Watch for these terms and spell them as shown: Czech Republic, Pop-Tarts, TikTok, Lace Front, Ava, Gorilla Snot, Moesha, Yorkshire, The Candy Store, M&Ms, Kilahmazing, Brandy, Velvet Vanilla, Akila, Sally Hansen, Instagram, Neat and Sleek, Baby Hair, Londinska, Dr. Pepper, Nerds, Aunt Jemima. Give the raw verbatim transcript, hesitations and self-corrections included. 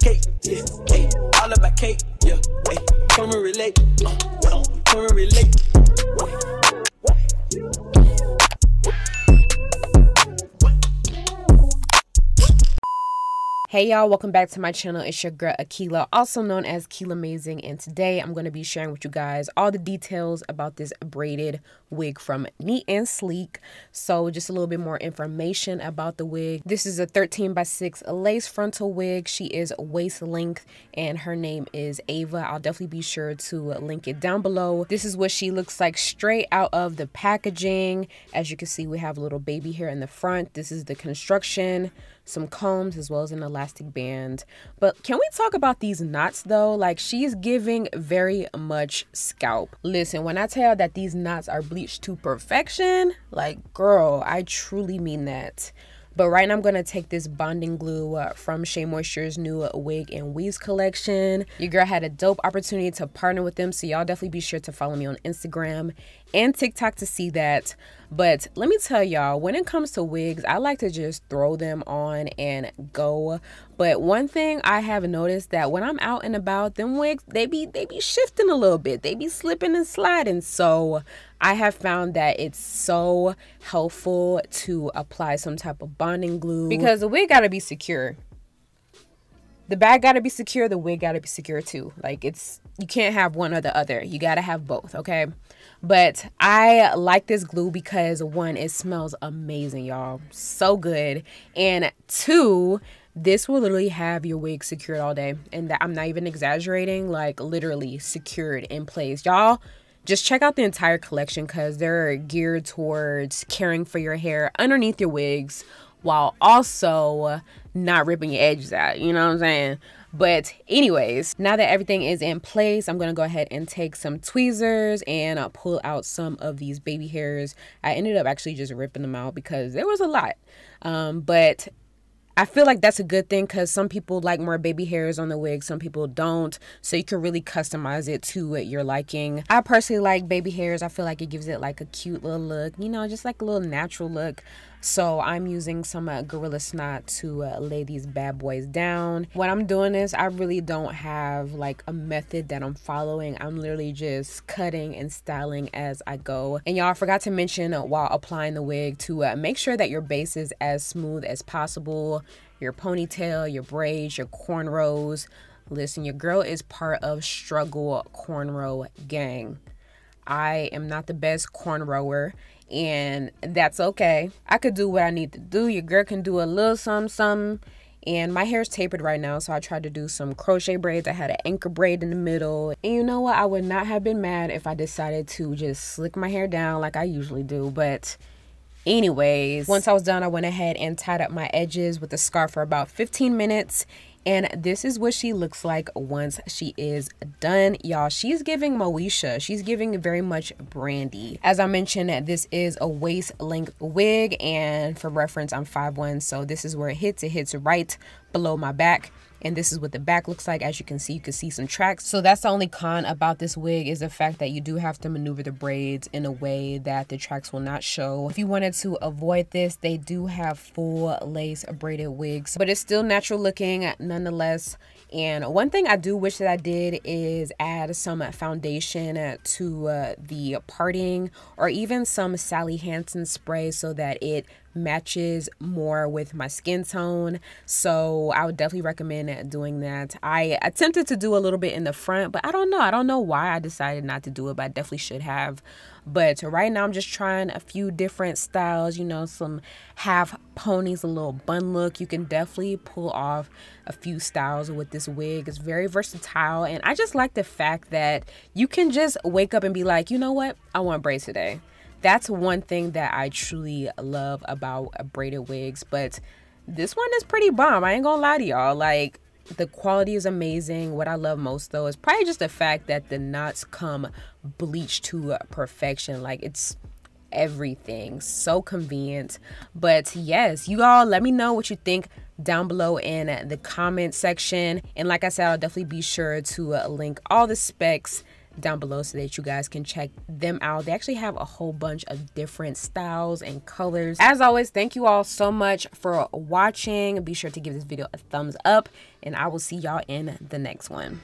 cake, yeah, cake, all about cake, yeah, hey, come and relate, uh, uh, come and relate. Hey y'all, welcome back to my channel. It's your girl Akila, also known as Kilahmazing, and today I'm going to be sharing with you guys all the details about this braided wig from Neat and Sleek. So just a little bit more information about the wig. This is a thirteen by six lace frontal wig. She is waist length and her name is Ava. I'll definitely be sure to link it down below. This is what she looks like straight out of the packaging. As you can see, we have a little baby hair in the front. This is the construction, some combs, as well as an elastic band. But can we talk about these knots though? Like, she's giving very much scalp. Listen, when I tell y'all that these knots are bleached to perfection, like girl, I truly mean that. But right now I'm going to take this bonding glue uh, from Shea Moisture's new uh, wig and weaves collection. Your girl had a dope opportunity to partner with them, so y'all definitely be sure to follow me on Instagram and TikTok to see that. But let me tell y'all, when it comes to wigs, I like to just throw them on and go. But one thing I have noticed, that when I'm out and about, them wigs, they be they be shifting a little bit. They be slipping and sliding. So I have found that it's so helpful to apply some type of bonding glue, because the wig gotta be secure. The bag gotta be secure, the wig gotta be secure too. Like, it's, you can't have one or the other. You gotta have both, okay? But I like this glue because, one, it smells amazing, y'all. So good. And two, this will literally have your wig secured all day. And that, I'm not even exaggerating, like literally secured in place. Y'all, just check out the entire collection because they're geared towards caring for your hair underneath your wigs while also not ripping your edges out, you know what I'm saying? But anyways, now that everything is in place, I'm gonna go ahead and take some tweezers and I'll pull out some of these baby hairs. I ended up actually just ripping them out because there was a lot, um, but I feel like that's a good thing because some people like more baby hairs on the wig, some people don't, so you can really customize it to your liking. I personally like baby hairs. I feel like it gives it like a cute little look, you know, just like a little natural look. So I'm using some uh, Gorilla Snot to uh, lay these bad boys down. When I'm doing this, I really don't have like a method that I'm following. I'm literally just cutting and styling as I go. And y'all, I forgot to mention uh, while applying the wig to uh, make sure that your base is as smooth as possible. Your ponytail, your braids, your cornrows. Listen, your girl is part of Struggle Cornrow Gang. I am not the best cornrower, and that's okay. I could do what I need to do. Your girl can do a little something, something. And my hair is tapered right now, so I tried to do some crochet braids. I had an anchor braid in the middle. And you know what? I would not have been mad if I decided to just slick my hair down like I usually do, but anyways, once I was done, I went ahead and tied up my edges with a scarf for about fifteen minutes. And this is what she looks like once she is done, y'all. She's giving Moesha. She's giving very much Brandy. As I mentioned, this is a waist length wig. And for reference, I'm five one. So this is where it hits. It hits right below my back. And this is what the back looks like. As you can see, you can see some tracks. So that's the only con about this wig, is the fact that you do have to maneuver the braids in a way that the tracks will not show. If you wanted to avoid this, they do have full lace braided wigs, but it's still natural looking nonetheless. And one thing I do wish that I did is add some foundation to uh, the parting, or even some Sally Hansen spray, so that it matches more with my skin tone. So I would definitely recommend doing that. I attempted to do a little bit in the front, but I don't know. I don't know why I decided not to do it, but I definitely should have. But right now I'm just trying a few different styles, you know, some half ponies, a little bun look. You can definitely pull off a few styles with this wig. It's very versatile, and I just like the fact that you can just wake up and be like, you know what, I want braids today. That's one thing that I truly love about braided wigs. But this one is pretty bomb. I ain't gonna lie to y'all. Like, the quality is amazing. What I love most though is probably just the fact that the knots come bleached to perfection. Like, it's everything so convenient. But yes, you all let me know what you think down below in the comment section. And like I said, I'll definitely be sure to link all the specs down below so that you guys can check them out. They actually have a whole bunch of different styles and colors. As always, thank you all so much for watching. Be sure to give this video a thumbs up, and I will see y'all in the next one.